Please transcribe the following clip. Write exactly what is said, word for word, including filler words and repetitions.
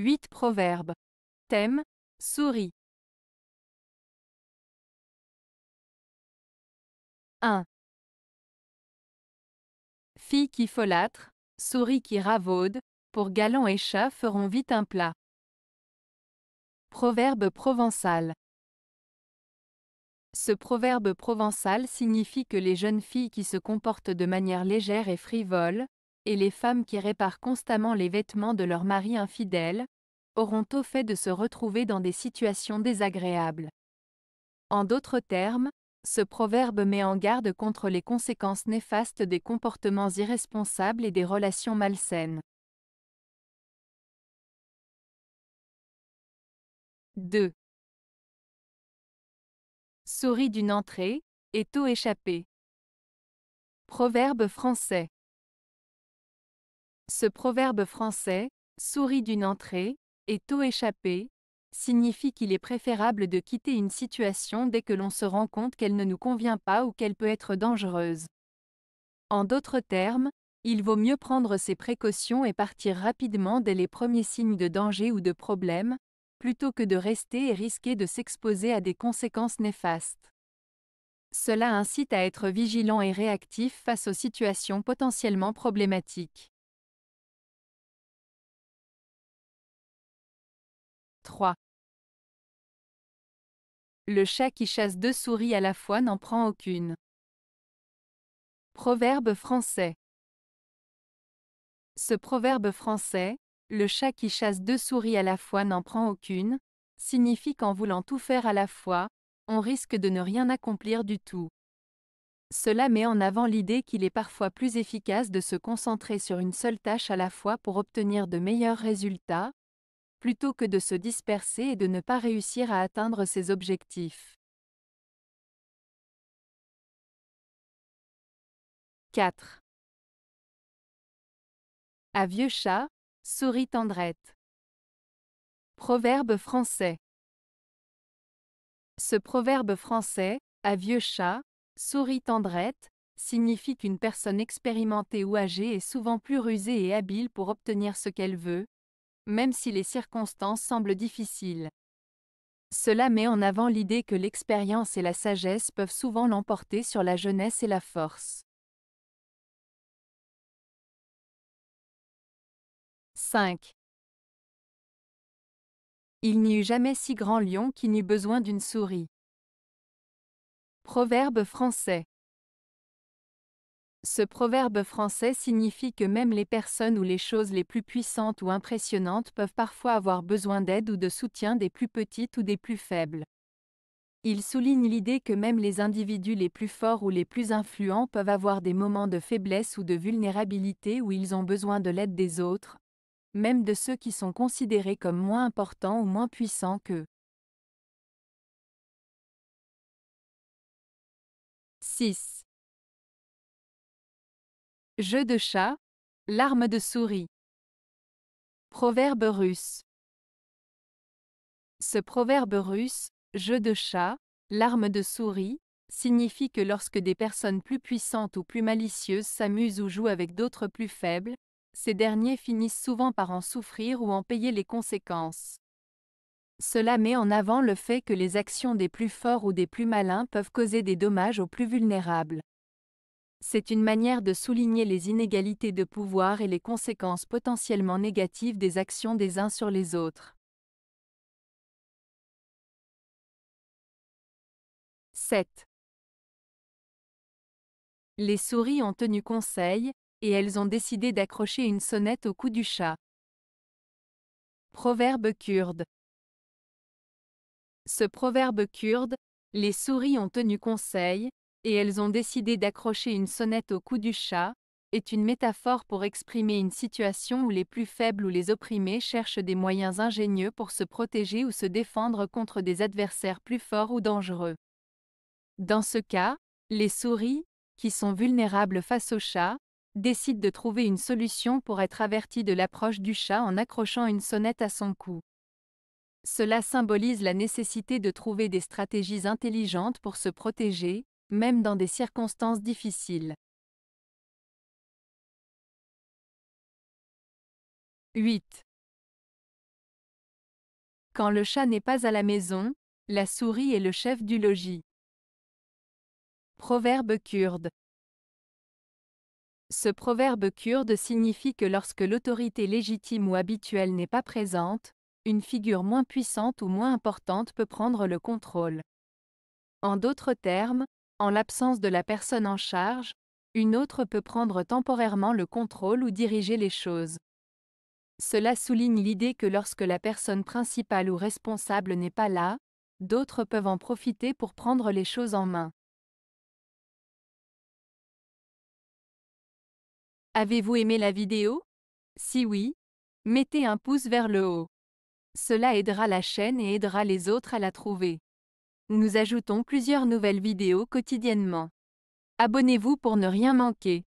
huit Proverbes. Thème : Souris. un. Fille qui folâtre, souris qui ravaude, pour galant et chat feront vite un plat. Proverbe provençal. Ce proverbe provençal signifie que les jeunes filles qui se comportent de manière légère et frivole, et les femmes qui réparent constamment les vêtements de leurs maris infidèles, auront au fait de se retrouver dans des situations désagréables. En d'autres termes, ce proverbe met en garde contre les conséquences néfastes des comportements irresponsables et des relations malsaines. deux. Souris d'une entrée, étau échappé. Proverbe français. Ce proverbe français, souris d'une entrée, étau échappé, signifie qu'il est préférable de quitter une situation dès que l'on se rend compte qu'elle ne nous convient pas ou qu'elle peut être dangereuse. En d'autres termes, il vaut mieux prendre ses précautions et partir rapidement dès les premiers signes de danger ou de problème, plutôt que de rester et risquer de s'exposer à des conséquences néfastes. Cela incite à être vigilant et réactif face aux situations potentiellement problématiques. trois. Le chat qui chasse deux souris à la fois n'en prend aucune. Proverbe français. Ce proverbe français, le chat qui chasse deux souris à la fois n'en prend aucune, signifie qu'en voulant tout faire à la fois, on risque de ne rien accomplir du tout. Cela met en avant l'idée qu'il est parfois plus efficace de se concentrer sur une seule tâche à la fois pour obtenir de meilleurs résultats, plutôt que de se disperser et de ne pas réussir à atteindre ses objectifs. quatre. À vieux chat, souris tendrette. Proverbe français. Ce proverbe français, à vieux chat, souris tendrette, signifie qu'une personne expérimentée ou âgée est souvent plus rusée et habile pour obtenir ce qu'elle veut, même si les circonstances semblent difficiles. Cela met en avant l'idée que l'expérience et la sagesse peuvent souvent l'emporter sur la jeunesse et la force. cinq. Il n'y eut jamais si grand lion qui n'eut besoin d'une souris. Proverbe français. Ce proverbe français signifie que même les personnes ou les choses les plus puissantes ou impressionnantes peuvent parfois avoir besoin d'aide ou de soutien des plus petites ou des plus faibles. Il souligne l'idée que même les individus les plus forts ou les plus influents peuvent avoir des moments de faiblesse ou de vulnérabilité où ils ont besoin de l'aide des autres, même de ceux qui sont considérés comme moins importants ou moins puissants qu'eux. six. Jeu de chat, larme de souris. Proverbe russe. Ce proverbe russe, jeu de chat, larme de souris, signifie que lorsque des personnes plus puissantes ou plus malicieuses s'amusent ou jouent avec d'autres plus faibles, ces derniers finissent souvent par en souffrir ou en payer les conséquences. Cela met en avant le fait que les actions des plus forts ou des plus malins peuvent causer des dommages aux plus vulnérables. C'est une manière de souligner les inégalités de pouvoir et les conséquences potentiellement négatives des actions des uns sur les autres. sept. Les souris ont tenu conseil, et elles ont décidé d'accrocher une sonnette au cou du chat. Proverbe kurde. Ce proverbe kurde, les souris ont tenu conseil, et elles ont décidé d'accrocher une sonnette au cou du chat, est une métaphore pour exprimer une situation où les plus faibles ou les opprimés cherchent des moyens ingénieux pour se protéger ou se défendre contre des adversaires plus forts ou dangereux. Dans ce cas, les souris, qui sont vulnérables face au chat, décident de trouver une solution pour être averties de l'approche du chat en accrochant une sonnette à son cou. Cela symbolise la nécessité de trouver des stratégies intelligentes pour se protéger, même dans des circonstances difficiles. huit. Quand le chat n'est pas à la maison, la souris est le chef du logis. Proverbe kurde. Ce proverbe kurde signifie que lorsque l'autorité légitime ou habituelle n'est pas présente, une figure moins puissante ou moins importante peut prendre le contrôle. En d'autres termes, en l'absence de la personne en charge, une autre peut prendre temporairement le contrôle ou diriger les choses. Cela souligne l'idée que lorsque la personne principale ou responsable n'est pas là, d'autres peuvent en profiter pour prendre les choses en main. Avez-vous aimé la vidéo? Si oui, mettez un pouce vers le haut. Cela aidera la chaîne et aidera les autres à la trouver. Nous ajoutons plusieurs nouvelles vidéos quotidiennement. Abonnez-vous pour ne rien manquer.